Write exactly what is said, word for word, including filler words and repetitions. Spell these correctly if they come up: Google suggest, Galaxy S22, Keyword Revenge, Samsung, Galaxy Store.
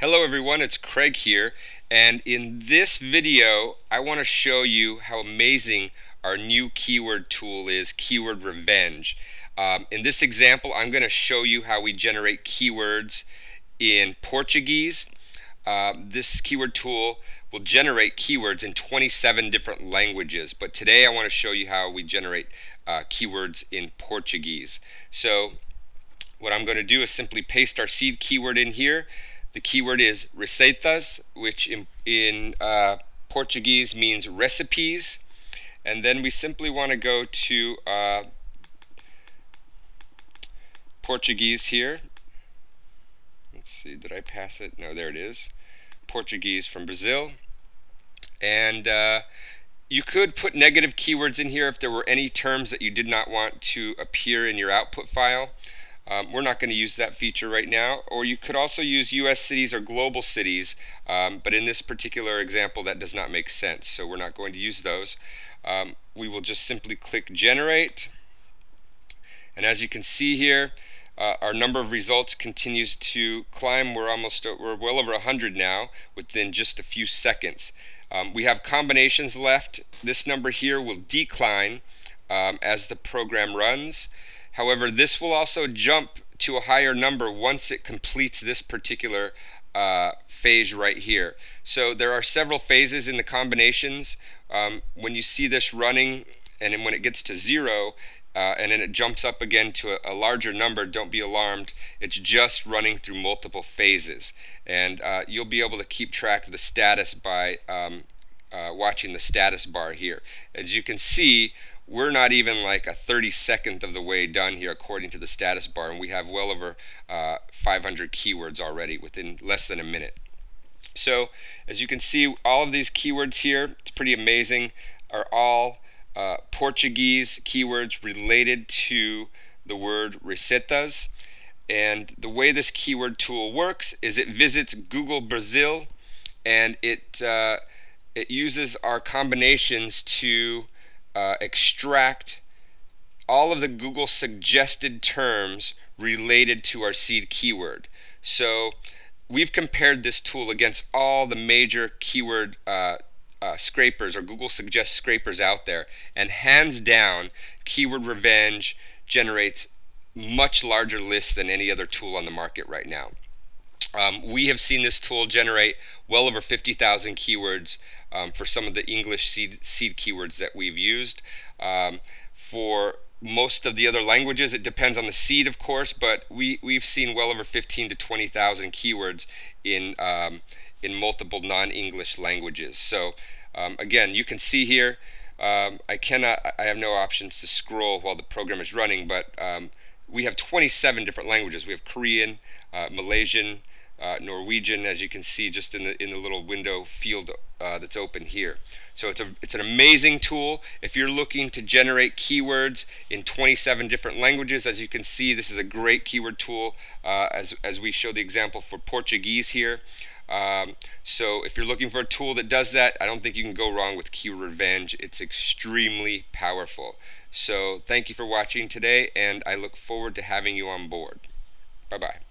Hello everyone, it's Craig here, and in this video I want to show you how amazing our new keyword tool is, Keyword Revenge. Um, in this example I'm going to show you how we generate keywords in Portuguese. Uh, this keyword tool will generate keywords in twenty-seven different languages, but today I want to show you how we generate uh, keywords in Portuguese. So what I'm going to do is simply paste our seed keyword in here. The keyword is receitas, which in, in uh, Portuguese means recipes. And then we simply want to go to uh, Portuguese here. Let's see, did I pass it? No, there it is. Portuguese from Brazil. And uh, you could put negative keywords in here if there were any terms that you did not want to appear in your output file. Um, we're not going to use that feature right now, or you could also use U S cities or global cities, um, but in this particular example that does not make sense, so we're not going to use those. Um, we will just simply click generate, and as you can see here, uh, our number of results continues to climb. We're almost we're well over one hundred now within just a few seconds. Um, we have combinations left. This number here will decline um, as the program runs. However, this will also jump to a higher number once it completes this particular uh, phase right here. So there are several phases in the combinations. Um, when you see this running, and then when it gets to zero, uh, and then it jumps up again to a, a larger number, don't be alarmed. It's just running through multiple phases. And uh, you'll be able to keep track of the status by um, uh, watching the status bar here. As you can see, we're not even like a thirty-second of the way done here according to the status bar, and we have well over uh, five hundred keywords already within less than a minute. So as you can see, all of these keywords here, it's pretty amazing, are all uh, Portuguese keywords related to the word receitas. And the way this keyword tool works is it visits Google Brazil, and it, uh, it uses our combinations to Uh, extract all of the Google suggested terms related to our seed keyword. So we've compared this tool against all the major keyword uh, uh, scrapers or Google Suggest scrapers out there, and hands down Keyword Revenge generates much larger lists than any other tool on the market right now. Um, we have seen this tool generate well over fifty thousand keywords um, for some of the English seed, seed keywords that we've used. Um, for most of the other languages, it depends on the seed, of course, but we, we've seen well over fifteen to twenty thousand keywords in, um, in multiple non-English languages. So um, again, you can see here, um, I cannot, I have no options to scroll while the program is running, but um, we have twenty-seven different languages. We have Korean, uh, Malaysian, Uh, Norwegian, as you can see just in the in the little window field uh, that's open here. So it's a it's an amazing tool. If you're looking to generate keywords in twenty-seven different languages, as you can see, this is a great keyword tool. Uh, as as we show the example for Portuguese here. Um, so if you're looking for a tool that does that, I don't think you can go wrong with Keyword Revenge. It's extremely powerful. So thank you for watching today, and I look forward to having you on board. Bye bye.